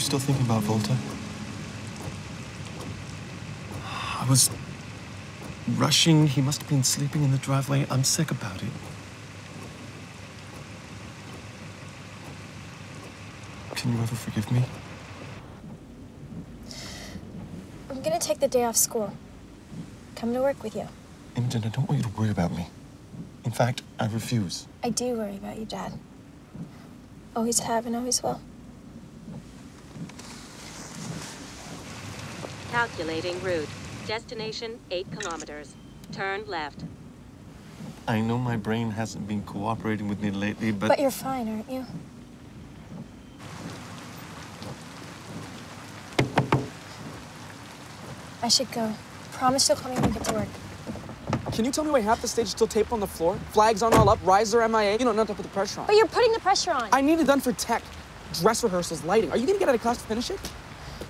you still thinking about Volta? I was rushing. He must have been sleeping in the driveway. I'm sick about it. Can you ever forgive me? I'm gonna take the day off school. Come to work with you. Imogen, I don't want you to worry about me. In fact, I refuse. I do worry about you, Dad. Always have and always will. Calculating route. Destination 8 kilometers. Turn left. I know my brain hasn't been cooperating with me lately, but... But you're fine, aren't you? I should go. Promise you'll call me when you get to work. Can you tell me why half the stage is still taped on the floor? Flags on all up, riser MIA, you know, not to put the pressure on. But you're putting the pressure on. I need it done for tech. Dress rehearsals, lighting. Are you gonna get out of class to finish it?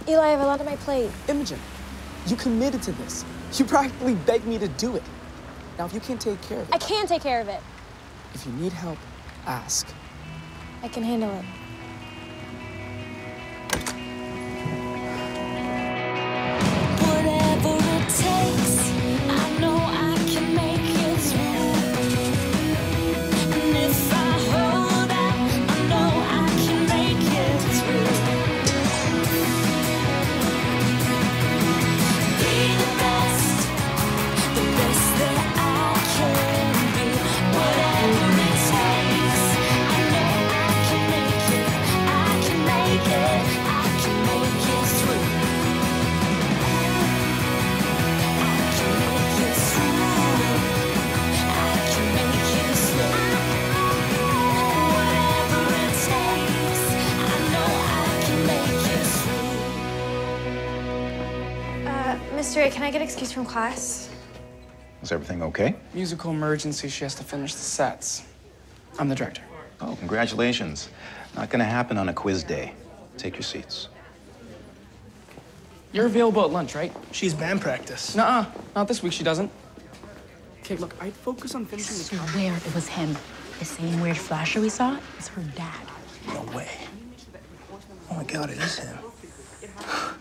Eli, I have a lot on my plate. Imogen, you committed to this. You practically begged me to do it. Now, if you can't take care of it... I can take care of it. If you need help, ask. I can handle it. Can I get excused from class? Is everything okay? Musical emergency. She has to finish the sets. I'm the director. Oh, congratulations. Not gonna happen on a quiz day. Take your seats. You're available at lunch, right? She's band practice. Nuh-uh. Not this week, she doesn't. Okay, look, I'd focus on finishing this. I swear it was him. The same weird flasher we saw is her dad. No way. Oh my God, it is him.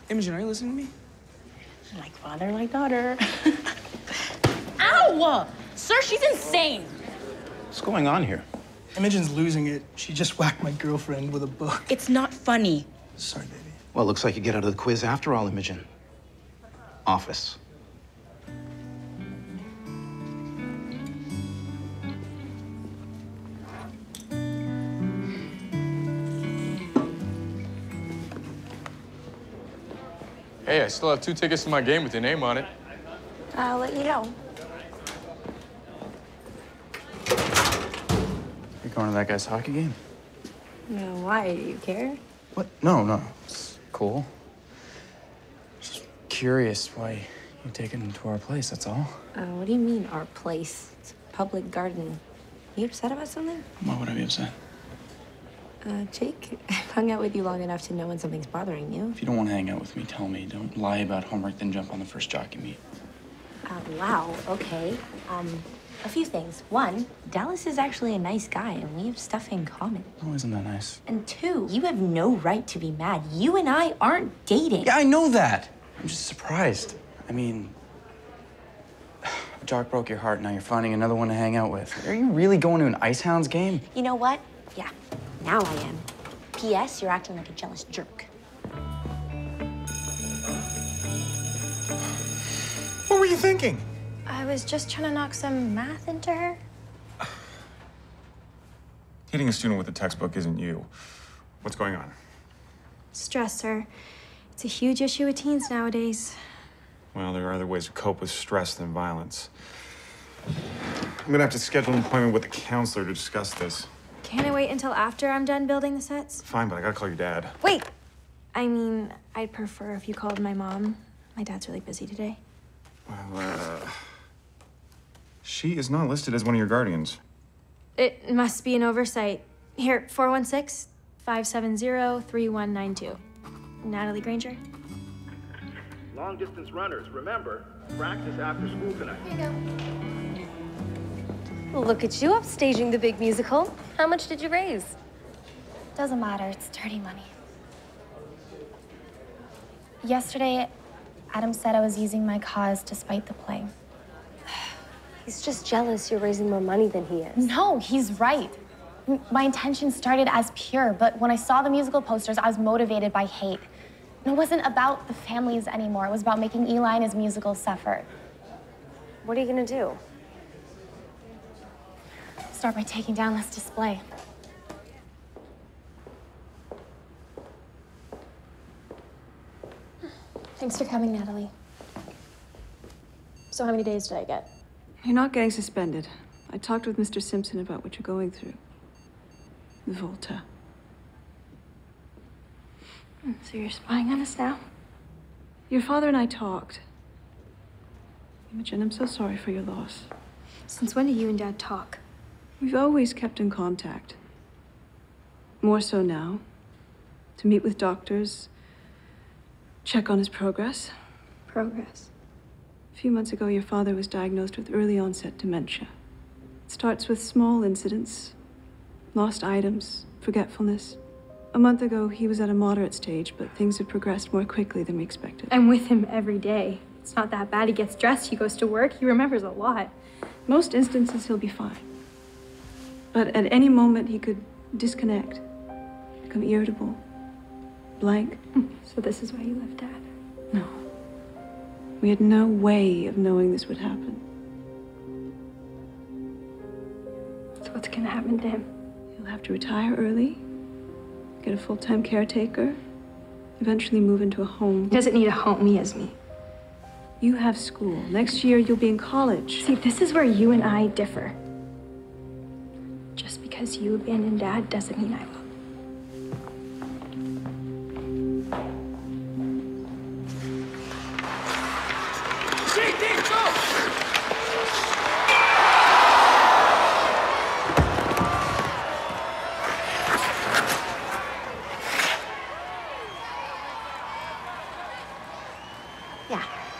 Imogen, are you listening to me? Like father, like daughter. Ow! Sir, she's insane. What's going on here? Imogen's losing it. She just whacked my girlfriend with a book. It's not funny. Sorry, baby. Well, looks like you get out of the quiz after all, Imogen. Office. Hey, I still have 2 tickets to my game with your name on it. I'll let you know. You're going to that guy's hockey game? No, why? Do you care? What? No. It's cool. Just curious why you're taking him to our place, that's all. What do you mean, our place? It's a public garden. You upset about something? Why would I be upset? Jake, I've hung out with you long enough to know when something's bothering you. If you don't want to hang out with me, tell me. Don't lie about homework, then jump on the first jockey meet. Wow, okay. A few things. 1, Dallas is actually a nice guy, and we have stuff in common. Oh, isn't that nice? And 2, you have no right to be mad. You and I aren't dating. Yeah, I know that. I'm just surprised. I mean, a jock broke your heart, now you're finding another one to hang out with. Are you really going to an Ice Hounds game? You know what? Yeah. Now I am. P.S. You're acting like a jealous jerk. What were you thinking? I was just trying to knock some math into her. Hitting a student with a textbook isn't you. What's going on? Stress, sir. It's a huge issue with teens nowadays. Well, there are other ways to cope with stress than violence. I'm gonna have to schedule an appointment with a counselor to discuss this. Can I wait until after I'm done building the sets? Fine, but I gotta call your dad. Wait! I mean, I'd prefer if you called my mom. My dad's really busy today. Well, she is not listed as one of your guardians. It must be an oversight. Here, 416-570-3192. Natalie Granger? Long-distance runners, remember, practice after school tonight. Here you go. Well, look at you upstaging the big musical. How much did you raise? Doesn't matter, it's dirty money. Yesterday, Adam said I was using my cause to spite the play. He's just jealous you're raising more money than he is. No, he's right. My intention started as pure, but when I saw the musical posters, I was motivated by hate. And it wasn't about the families anymore. It was about making Eli and his musical suffer. What are you gonna do? Start by taking down this display. Thanks for coming, Natalie. So how many days did I get? You're not getting suspended. I talked with Mr. Simpson about what you're going through. Volta. So you're spying on us now? Your father and I talked. Imogen, I'm so sorry for your loss. Since when do you and Dad talk? We've always kept in contact. More so now. To meet with doctors, check on his progress. Progress? A few months ago, your father was diagnosed with early-onset dementia. It starts with small incidents, lost items, forgetfulness. A month ago, he was at a moderate stage, but things had progressed more quickly than we expected. I'm with him every day. It's not that bad. He gets dressed, he goes to work, he remembers a lot. Most instances, he'll be fine. But at any moment, he could disconnect, become irritable, blank. So this is why you left Dad? No. We had no way of knowing this would happen. So what's gonna happen to him? He'll have to retire early, get a full-time caretaker, eventually move into a home. He doesn't need a home, he has me. You have school. Next year, you'll be in college. See, this is where you and I differ. Just because you abandoned Dad doesn't mean I will.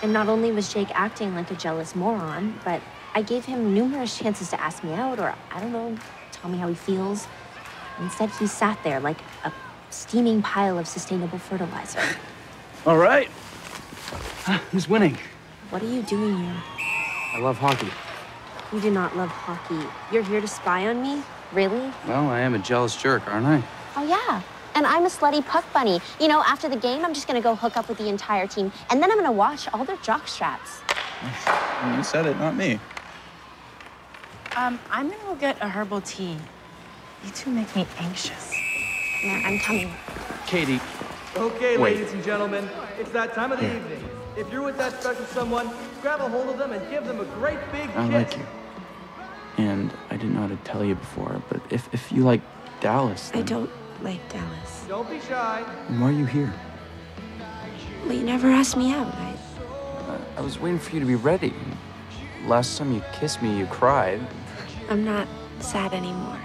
And not only was Jake acting like a jealous moron, but I gave him numerous chances to ask me out or, I don't know, tell me how he feels. Instead, he sat there like a steaming pile of sustainable fertilizer. All right. Who's winning? What are you doing here? I love hockey. You do not love hockey. You're here to spy on me? Really? Well, I am a jealous jerk, aren't I? Oh, yeah. And I'm a slutty puck bunny. You know, after the game, I'm just gonna go hook up with the entire team, and then I'm gonna watch all their jock straps. You said it, not me. I'm gonna go get a herbal tea. You two make me anxious. Yeah, I'm coming. Katie. Okay, wait. Ladies and gentlemen, it's that time of the evening. If you're with that special someone, grab a hold of them and give them a great big kiss. I like you. And I didn't know how to tell you before, but if you like Dallas, then... I don't. Like Dallas. Don't be shy. And why are you here? Well, you never asked me out. I was waiting for you to be ready. Last time you kissed me, you cried. I'm not sad anymore.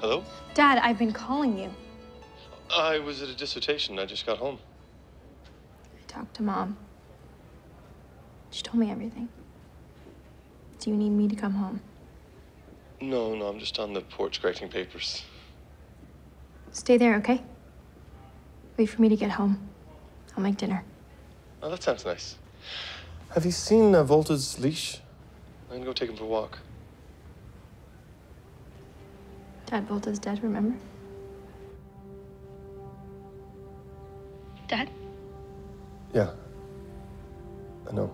Hello? Dad, I've been calling you. I was at a dissertation. I just got home. I talked to Mom. She told me everything. Do you need me to come home? No, I'm just on the porch correcting papers. Stay there, okay? Wait for me to get home. I'll make dinner. Oh, that sounds nice. Have you seen Volta's leash? I'm gonna go take him for a walk. Dad, Volta's dead, remember? Dad? Yeah. I know.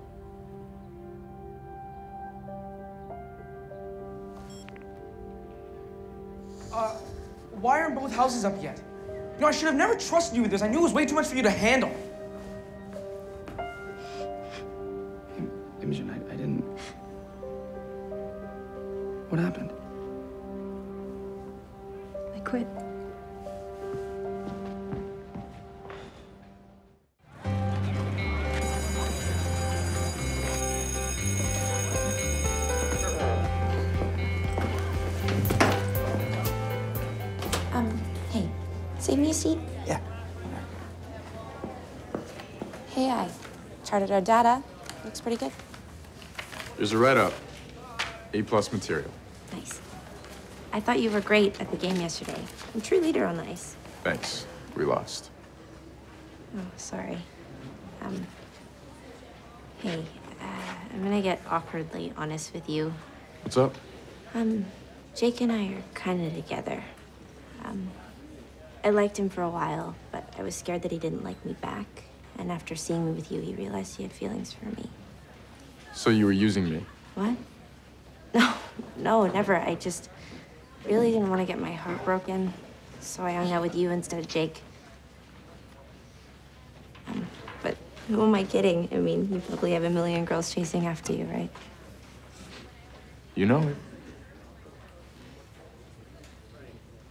Why aren't both houses up yet? You know, I should have never trusted you with this. I knew it was way too much for you to handle. Imogen, I didn't... What happened? Quit. Hey, save me a seat? Yeah. Hey, I charted our data. Looks pretty good. There's a write-up. A+ material. Nice. I thought you were great at the game yesterday. I'm true leader on the ice. Thanks. We lost. Oh, sorry. Hey, I'm gonna get awkwardly honest with you. What's up? Jake and I are kinda together. I liked him for a while, but I was scared that he didn't like me back. And after seeing me with you, he realized he had feelings for me. So you were using me? What? No, never. I just really didn't want to get my heart broken, so I hung out with you instead of Jake. But who am I kidding? I mean, you probably have a million girls chasing after you, right? You know it.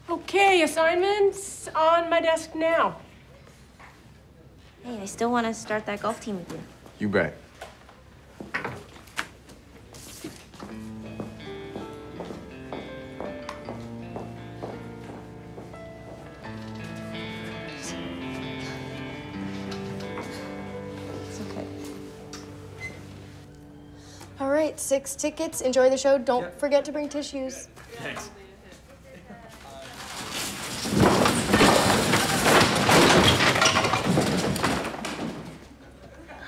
Okay, assignments on my desk now. Hey, I still want to start that golf team with you. You bet. All right, 6 tickets. Enjoy the show. Don't forget to bring tissues. Thanks.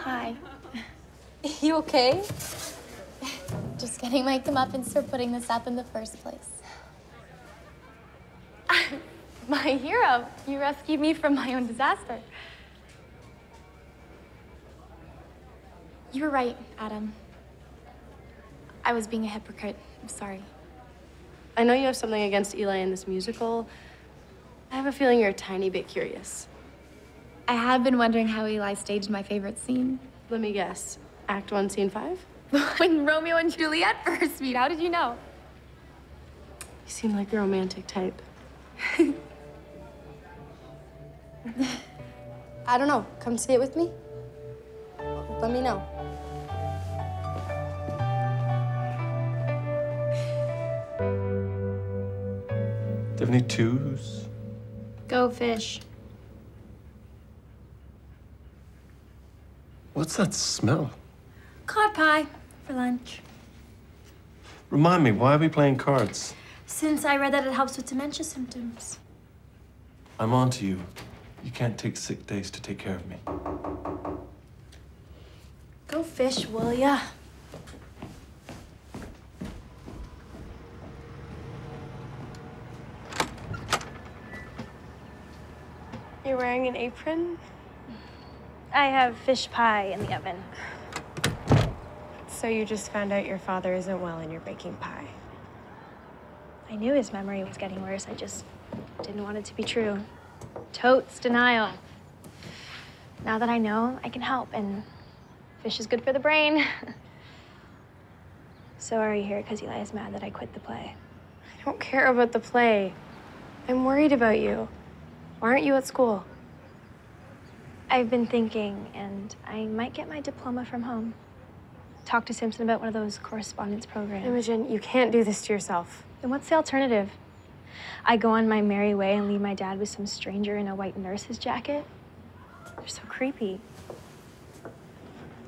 Hi. You okay? Just getting my comeuppance for putting this up in the first place. My hero. You rescued me from my own disaster. You were right, Adam. I was being a hypocrite. I'm sorry. I know you have something against Eli in this musical. I have a feeling you're a tiny bit curious. I have been wondering how Eli staged my favorite scene. Let me guess. Act 1, scene 5? When Romeo and Juliet first meet. How did you know? You seem like a romantic type. I don't know. Come see it with me? Let me know. Do you have any twos? Go fish. What's that smell? Cod pie for lunch. Remind me, why are we playing cards? Since I read that it helps with dementia symptoms. I'm on to you. You can't take sick days to take care of me. Go fish, will ya? You're wearing an apron? I have fish pie in the oven. So you just found out your father isn't well and you're baking pie. I knew his memory was getting worse. I just didn't want it to be true. Totes denial. Now that I know, I can help, and fish is good for the brain. So are you here because Eli is mad that I quit the play? I don't care about the play. I'm worried about you. Why aren't you at school? I've been thinking, and I might get my diploma from home. Talk to Simpson about one of those correspondence programs. Imogen, you can't do this to yourself. Then what's the alternative? I go on my merry way and leave my dad with some stranger in a white nurse's jacket? They're so creepy.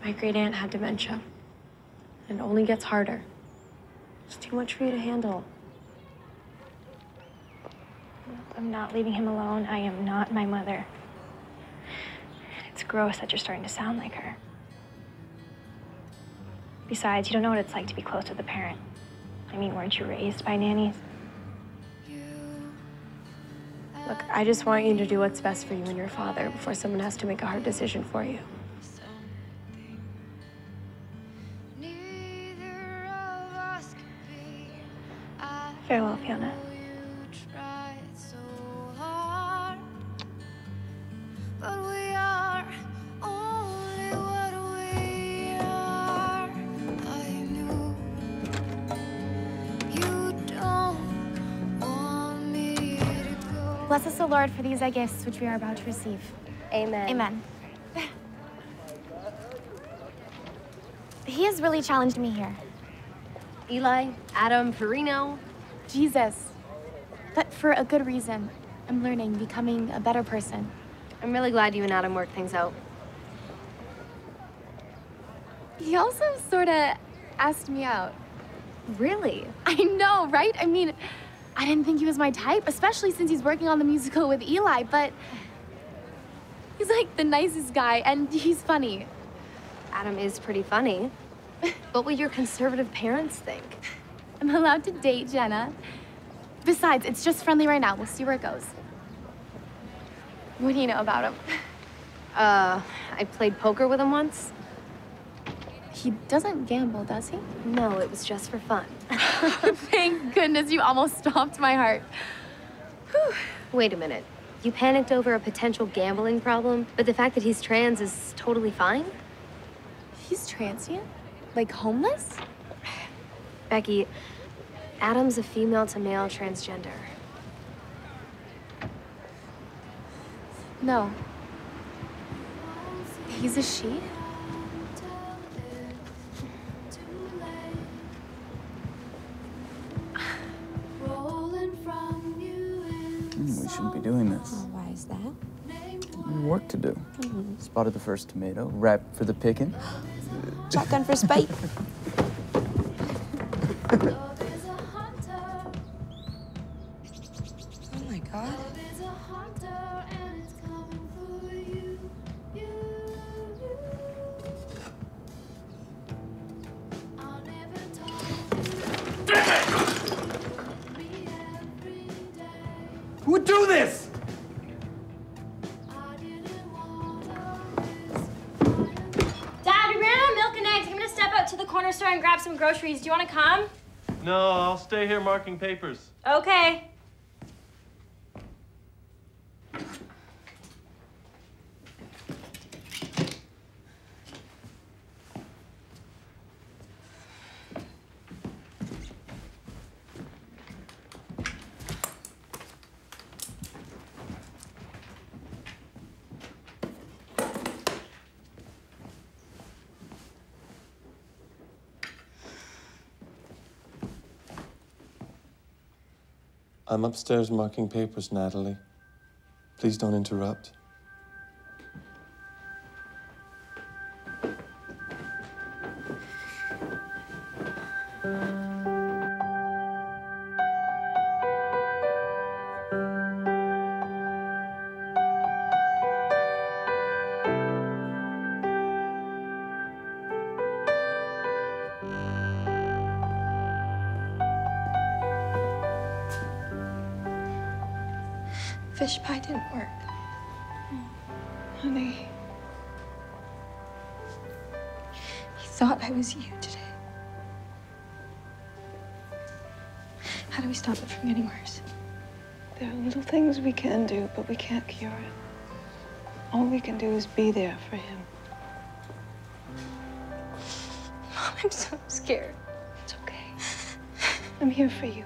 My great aunt had dementia, and it only gets harder. It's too much for you to handle. I'm not leaving him alone. I am not my mother. It's gross that you're starting to sound like her. Besides, you don't know what it's like to be close with a parent. I mean, weren't you raised by nannies? Look, I just want you to do what's best for you and your father before someone has to make a hard decision for you. Farewell, Fiona. Bless us, O Lord, for these thy gifts, which we are about to receive. Amen. Amen. He has really challenged me here. Eli, Adam, Perino. Jesus. but for a good reason. I'm learning, becoming a better person. I'm really glad you and Adam worked things out. He also sort of asked me out. Really? I know, right? I mean, I didn't think he was my type, especially since he's working on the musical with Eli, but he's like the nicest guy, and he's funny. Adam is pretty funny. What will your conservative parents think? I'm allowed to date, Jenna. Besides, it's just friendly right now. We'll see where it goes. What do you know about him? I played poker with him once. He doesn't gamble, does he? No, it was just for fun. Thank goodness you almost stopped my heart. Whew. Wait a minute. You panicked over a potential gambling problem, but the fact that he's trans is totally fine? He's transient? Like homeless? Becky, Adam's a female-to-male transgender. No. He's a she? We shouldn't be doing this. Why is that? Work to do. Mm-hmm. Spotted the first tomato, ripe for the picking. Shotgun for spite. Oh my God. Who would do this? Dad, I ran out of milk and eggs. I'm gonna step out to the corner store and grab some groceries. Do you want to come? No, I'll stay here marking papers. Okay. I'm upstairs marking papers, Natalie. Please don't interrupt. Fish pie didn't work. Honey. He thought I was you today. How do we stop it from getting worse? There are little things we can do, but we can't cure it. All we can do is be there for him. Mom, I'm so scared. It's okay. I'm here for you.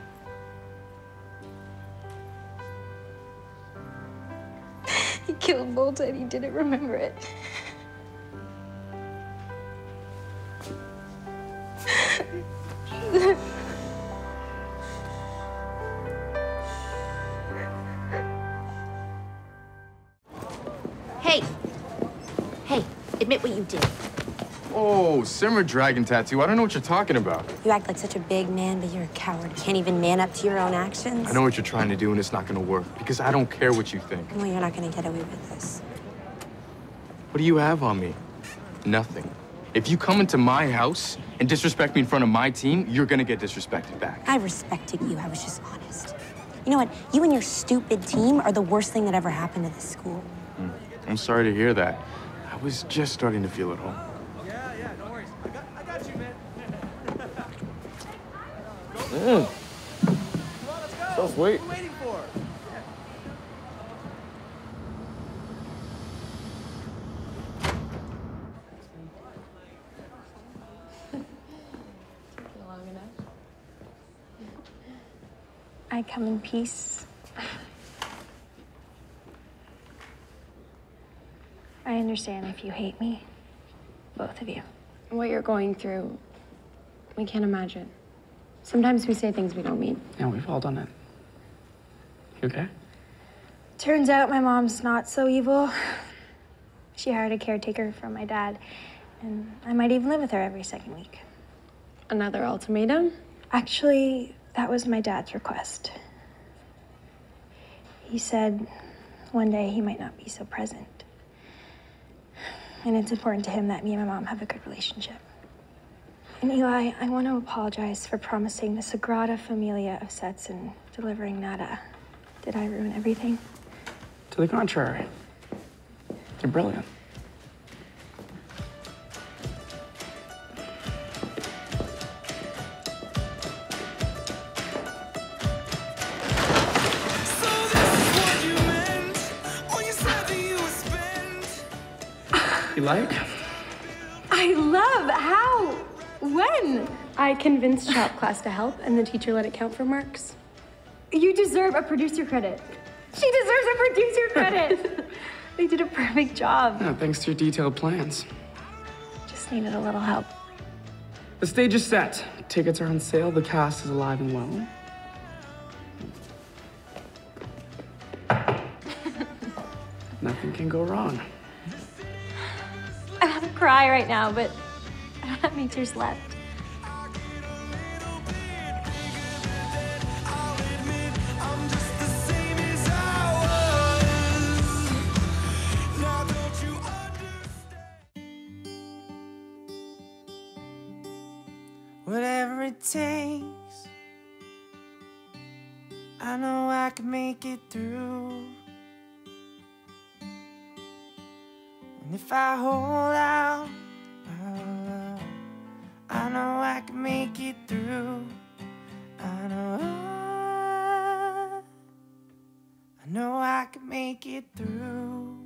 He killed Volta and he didn't remember it. Hey. Hey, admit what you did. Oh, simmer dragon tattoo. I don't know what you're talking about. You act like such a big man, but you're a coward. You can't even man up to your own actions. I know what you're trying to do, and it's not gonna work, because I don't care what you think. Well, you're not gonna get away with this. What do you have on me? Nothing. If you come into my house and disrespect me in front of my team, you're gonna get disrespected back. I respected you. I was just honest. You know what? You and your stupid team are the worst thing that ever happened to this school. I'm sorry to hear that. I was just starting to feel at home. Mm. So sweet. What are you waiting for? Long enough. I come in peace. I understand if you hate me, both of you. What you're going through, we can't imagine. Sometimes we say things we don't mean. Yeah, we've all done it. You okay? Turns out my mom's not so evil. She hired a caretaker from my dad, and I might even live with her every second week. Another ultimatum? Actually, that was my dad's request. He said one day he might not be so present. And it's important to him that me and my mom have a good relationship. And Eli, I want to apologize for promising the Sagrada Familia of sets and delivering nada. Did I ruin everything? To the contrary. You're brilliant. Like? I love how, when? I convinced shop class to help, and the teacher let it count for marks. You deserve a producer credit. She deserves a producer credit. They did a perfect job. Yeah, thanks to your detailed plans. Just needed a little help. The stage is set. Tickets are on sale. The cast is alive and well. Nothing can go wrong. I want to cry right now, but I don't have any tears left. Whatever it takes, I know I can make it through. And if I hold out, I know I can make it through. I know I can make it through.